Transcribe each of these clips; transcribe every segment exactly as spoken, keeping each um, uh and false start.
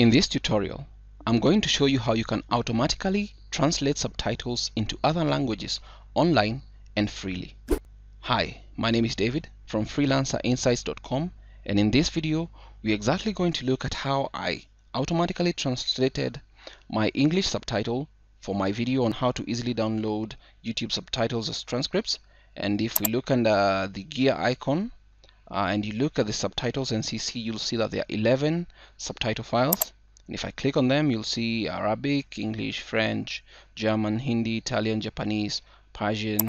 In this tutorial, I'm going to show you how you can automatically translate subtitles into other languages online and freely. Hi, my name is David from freelancer insights dot com, and in this video we're exactly going to look at how I automatically translated my English subtitle for my video on how to easily download YouTube subtitles as transcripts. And if we look under the gear icon uh, and you look at the subtitles and C C, you'll see that there are eleven subtitle files, and if I click on them you'll see Arabic, English, French, German, Hindi, Italian, Japanese, Persian,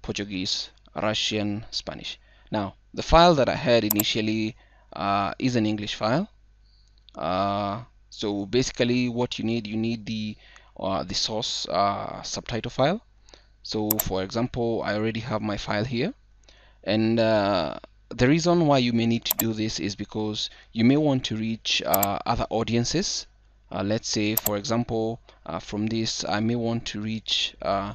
Portuguese, Russian, Spanish. Now the file that I had initially uh, is an English file, uh, so basically what you need, you need the Uh, the source uh, subtitle file. So for example, I already have my file here, and uh, the reason why you may need to do this is because you may want to reach uh, other audiences. Uh, let's say for example, uh, from this I may want to reach uh,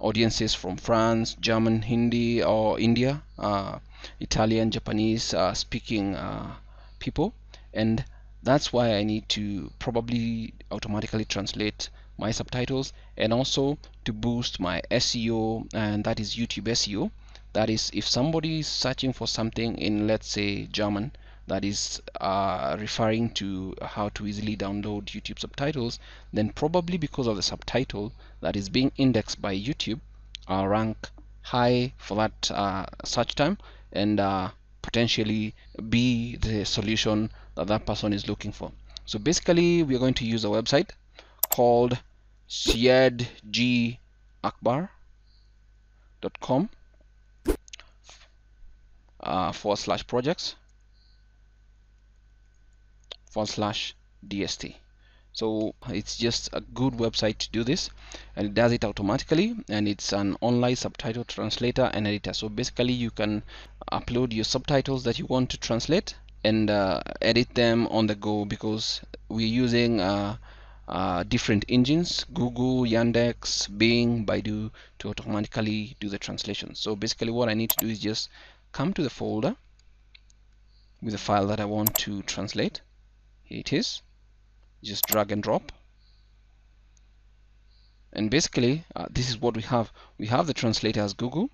audiences from France, German, Hindi or India, uh, Italian, Japanese uh, speaking uh, people, and that's why I need to probably automatically translate my subtitles, and also to boost my S E O, and that is YouTube S E O. That is, if somebody is searching for something in, let's say, German, that is uh, referring to how to easily download YouTube subtitles, then probably because of the subtitle that is being indexed by YouTube, I'll rank high for that uh, search term, and uh, potentially be the solution that that person is looking for. So basically we're going to use a website called syed g akbar dot com uh, forward slash projects forward slash D S T. So it's just a good website to do this, and it does it automatically, and it's an online subtitle translator and editor. So basically you can upload your subtitles that you want to translate and uh, edit them on the go, because we're using uh, Uh, different engines, Google, Yandex, Bing, Baidu, to automatically do the translation. So basically what I need to do is just come to the folder with the file that I want to translate. Here it is. Just drag and drop, and basically uh, this is what we have. We have the translator as Google,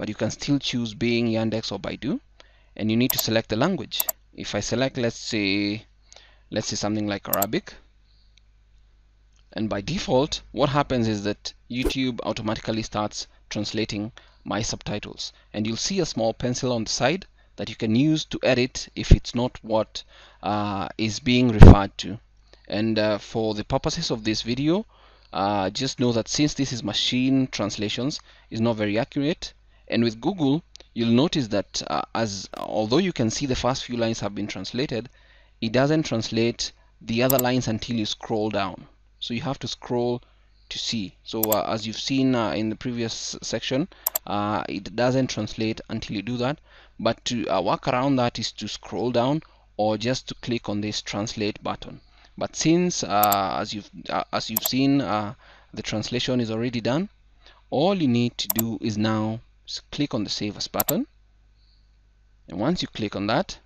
but you can still choose Bing, Yandex or Baidu, and you need to select the language. If I select, let's say let's say something like Arabic, and by default what happens is that YouTube automatically starts translating my subtitles, and you'll see a small pencil on the side that you can use to edit if it's not what uh, is being referred to. And uh, for the purposes of this video, uh, just know that since this is machine translations, it's not very accurate. And with Google you'll notice that uh, as although you can see the first few lines have been translated, it doesn't translate the other lines until you scroll down. So you have to scroll to see. So uh, as you've seen uh, in the previous section, uh, it doesn't translate until you do that. But to uh, work around that is to scroll down, or just to click on this translate button. But since uh, as you've uh, as you've seen, uh, the translation is already done, all you need to do is now click on the Save As button. And once you click on that,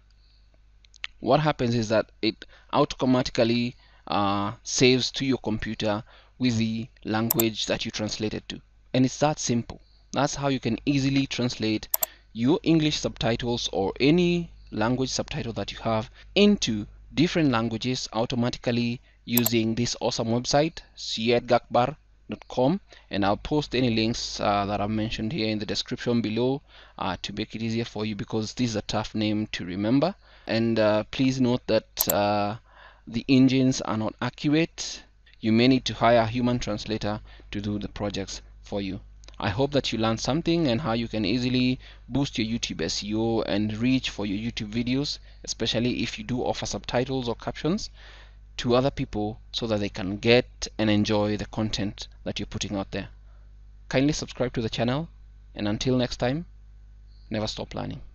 what happens is that it automatically Uh, saves to your computer with the language that you translated to. And it's that simple. That's how you can easily translate your English subtitles or any language subtitle that you have into different languages automatically using this awesome website, syed gakbar dot com, and I'll post any links uh, that I've mentioned here in the description below uh, to make it easier for you, because this is a tough name to remember. And uh, please note that uh, the engines are not accurate. You may need to hire a human translator to do the projects for you. I hope that you learned something, and how you can easily boost your YouTube S E O and reach for your YouTube videos, especially if you do offer subtitles or captions to other people, so that they can get and enjoy the content that you're putting out there. Kindly subscribe to the channel, and until next time, never stop learning.